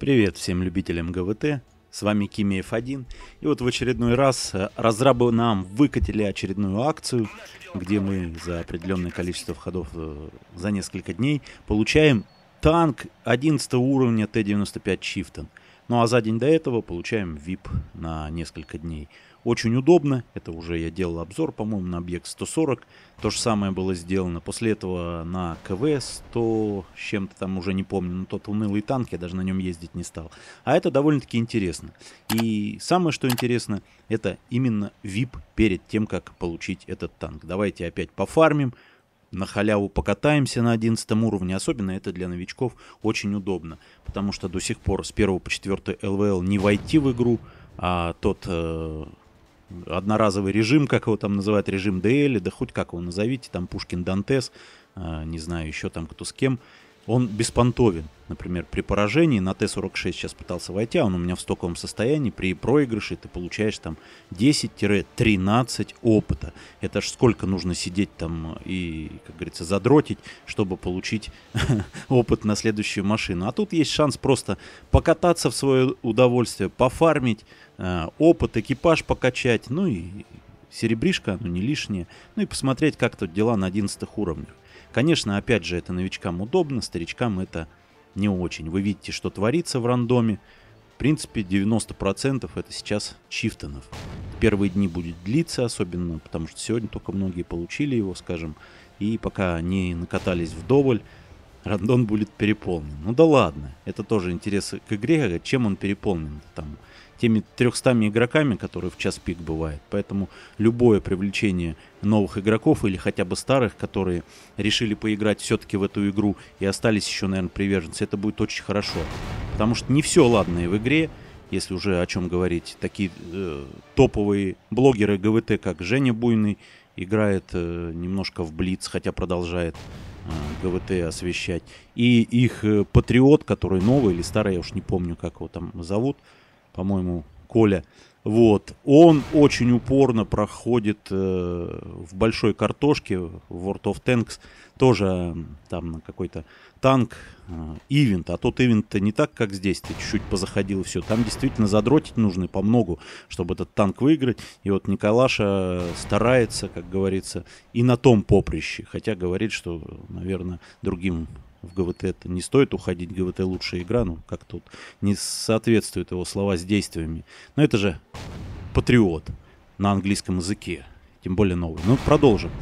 Привет всем любителям ГВТ, с вами Kimi F1R. И вот в очередной раз разрабы нам выкатили очередную акцию, где мы за определенное количество ходов за несколько дней получаем танк 11 уровня Т-95 Chieftain. Ну а за день до этого получаем VIP на несколько дней. Очень удобно, это уже я делал обзор, по-моему, на Объект 140. То же самое было сделано после этого на КВ-100, с чем-то там уже не помню, но тот унылый танк, я даже на нем ездить не стал. А это довольно-таки интересно. И самое, что интересно, это именно VIP перед тем, как получить этот танк. Давайте опять пофармим, на халяву покатаемся на 11 уровне. Особенно это для новичков очень удобно, потому что до сих пор с 1 по 4 ЛВЛ не войти в игру, а тот... одноразовый режим, как его там называют, режим ДЛ, да хоть как его назовите, там Пушкин, Дантес, не знаю еще там кто с кем, он беспонтовен. Например, при поражении на Т-46 сейчас пытался войти, а он у меня в стоковом состоянии, при проигрыше ты получаешь там 10-13 опыта. Это ж сколько нужно сидеть там и, как говорится, задротить, чтобы получить опыт на следующую машину. А тут есть шанс просто покататься в свое удовольствие, пофармить, опыт, экипаж покачать, ну и серебришка, оно не лишнее, ну и посмотреть, как тут дела на 11 уровнях. Конечно, опять же, это новичкам удобно, старичкам это не очень. Вы видите, что творится в рандоме. В принципе, 90% это сейчас чифтонов. Первые дни будет длиться особенно, потому что сегодня только многие получили его, скажем. И пока они накатались вдоволь, рандон будет переполнен. Ну да ладно, это тоже интерес к игре, чем он переполнен. Там, теми 300 игроками, которые в час пик бывает. Поэтому любое привлечение новых игроков или хотя бы старых, которые решили поиграть все-таки в эту игру и остались еще, наверное, приверженцы, это будет очень хорошо. Потому что не все ладное в игре, если уже о чем говорить. Такие топовые блогеры ГВТ, как Женя Буйный, играет немножко в блиц, хотя продолжает ГВТ освещать. И их Патриот, который новый или старый, я уж не помню, как его там зовут, по-моему, Коля. Вот. Он очень упорно проходит в большой картошке, в World of Tanks, тоже там на какой-то танк, ивент. А тот ивент-то не так, как здесь, ты чуть-чуть позаходил и все. Там действительно задротить нужно по многу, чтобы этот танк выиграть. И вот Николаша старается, как говорится, и на том поприще. Хотя говорит, что, наверное, другим... в ГВТ это не стоит уходить, ГВТ лучшая игра, ну как тут не соответствуют его слова с действиями. Но это же Патриот на английском языке, тем более новый. Ну продолжим.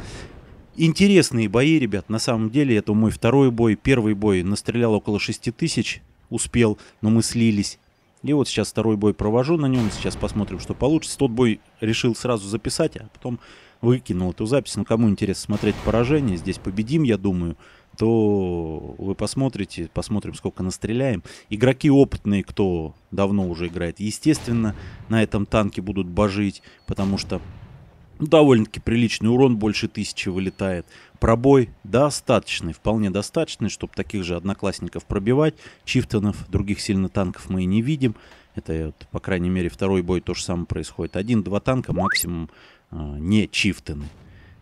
Интересные бои, ребят, на самом деле это мой второй бой. Первый бой настрелял около 6000, успел, но мы слились. И вот сейчас второй бой провожу на нем, сейчас посмотрим, что получится. Тот бой решил сразу записать, а потом выкинул эту запись. Ну кому интересно смотреть поражение, здесь победим, я думаю, то вы посмотрите, посмотрим, сколько настреляем. Игроки опытные, кто давно уже играет, естественно, на этом танке будут божить, потому что довольно-таки приличный урон, больше 1000 вылетает. Пробой достаточный, вполне достаточный, чтобы таких же одноклассников пробивать. Чифтонов, других сильно танков мы и не видим. Это, по крайней мере, второй бой то же самое происходит. 1-2 танка максимум, не чифтоны.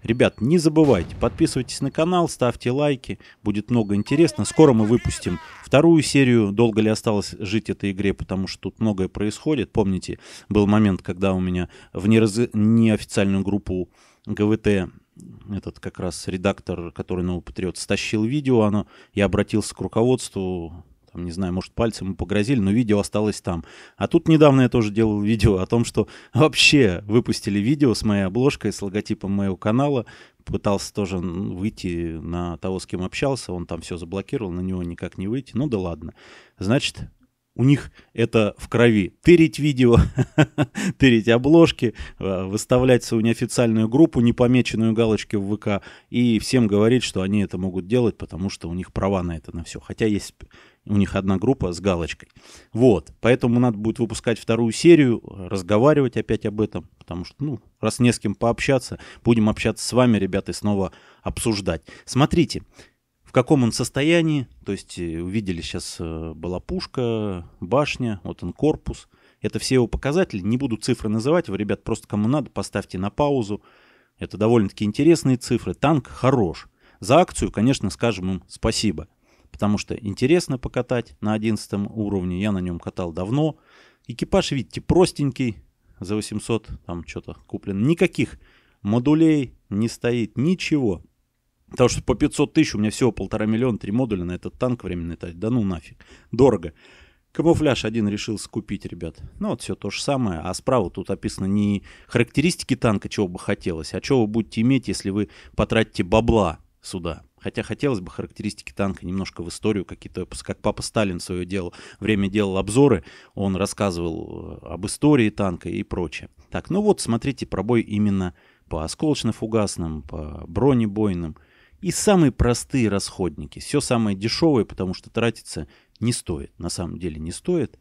Ребят, не забывайте, подписывайтесь на канал, ставьте лайки, будет много интересно. Скоро мы выпустим вторую серию. Долго ли осталось жить этой игре, потому что тут многое происходит. Помните, был момент, когда у меня в неофициальную группу ГВТ этот как раз редактор, который новый Патриот, стащил видео. Я обратился к руководству, не знаю, может, пальцем мы погрозили, но видео осталось там. А тут недавно я тоже делал видео о том, что вообще выпустили видео с моей обложкой, с логотипом моего канала. Пытался тоже выйти на того, с кем общался. Он там все заблокировал, на него никак не выйти. Ну да ладно. Значит, у них это в крови. Тырить видео, тырить обложки, выставлять свою неофициальную группу, не помеченную галочкой в ВК, и всем говорить, что они это могут делать, потому что у них права на это, на все. Хотя есть... у них одна группа с галочкой. Вот. Поэтому надо будет выпускать вторую серию, разговаривать опять об этом. Потому что, ну, раз не с кем пообщаться, будем общаться с вами, ребята, и снова обсуждать. Смотрите, в каком он состоянии. То есть, увидели, сейчас была пушка, башня, вот он корпус. Это все его показатели. Не буду цифры называть. Вы, ребят, просто кому надо, поставьте на паузу. Это довольно-таки интересные цифры. Танк хорош. За акцию, конечно, скажем им спасибо. потому что интересно покатать на 11 уровне. Я на нем катал давно. Экипаж, видите, простенький. За 800 там что-то куплено. Никаких модулей не стоит, ничего. Потому что по 500 тысяч у меня всего 1,5 миллиона, 3 модуля на этот танк временный. Да ну нафиг. Дорого. Камуфляж один решил скупить, ребят. Ну вот все то же самое. А справа тут описано не характеристики танка, чего бы хотелось, а чего вы будете иметь, если вы потратите бабла сюда. Хотя хотелось бы характеристики танка немножко в историю какие-то, как папа Сталин свое дело, время делал обзоры, он рассказывал об истории танка и прочее. Так, ну вот, смотрите, пробой именно по осколочно-фугасным, по бронебойным. И самые простые расходники, все самое дешевое, потому что тратиться не стоит, на самом деле не стоит.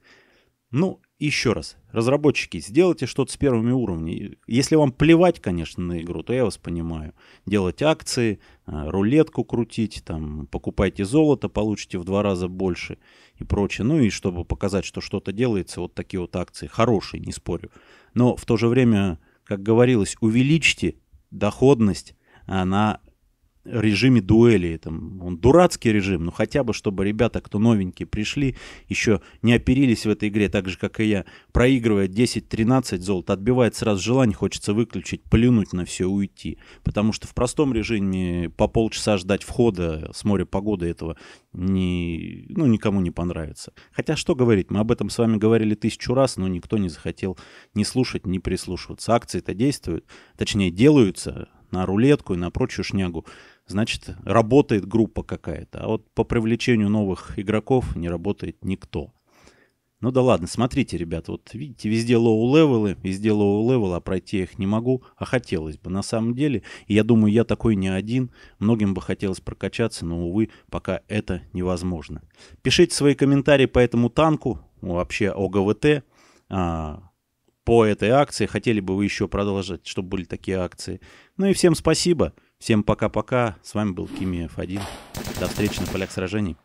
Ну, еще раз, разработчики, сделайте что-то с первыми уровнями. Если вам плевать, конечно, на игру, то я вас понимаю. Делать акции, рулетку крутить, там, покупайте золото, получите в 2 раза больше и прочее. Ну и чтобы показать, что что-то делается, вот такие вот акции. Хорошие, не спорю. Но в то же время, как говорилось, увеличьте доходность на режиме дуэли. Там, он дурацкий режим, но хотя бы, чтобы ребята, кто новенькие, пришли, еще не оперились в этой игре, так же, как и я, проигрывая 10-13 золота, отбивает сразу желание, хочется выключить, плюнуть на все, уйти. Потому что в простом режиме по полчаса ждать входа с моря погоды этого не, ну, никому не понравится. Хотя что говорить, мы об этом с вами говорили 1000 раз, но никто не захотел ни слушать, ни прислушиваться. Акции-то действуют, точнее делаются на рулетку и на прочую шнягу. Значит, работает группа какая-то. А вот по привлечению новых игроков не работает никто. Ну да ладно, смотрите, ребята, вот видите, везде лоу-левелы, а пройти их не могу, а хотелось бы на самом деле. И я думаю, я такой не один, многим бы хотелось прокачаться, но, увы, пока это невозможно. Пишите свои комментарии по этому танку, вообще о ГВТ, по этой акции. Хотели бы вы еще продолжать, чтобы были такие акции. Ну и всем спасибо. Всем пока-пока. С вами был Kimi F1. До встречи на полях сражений.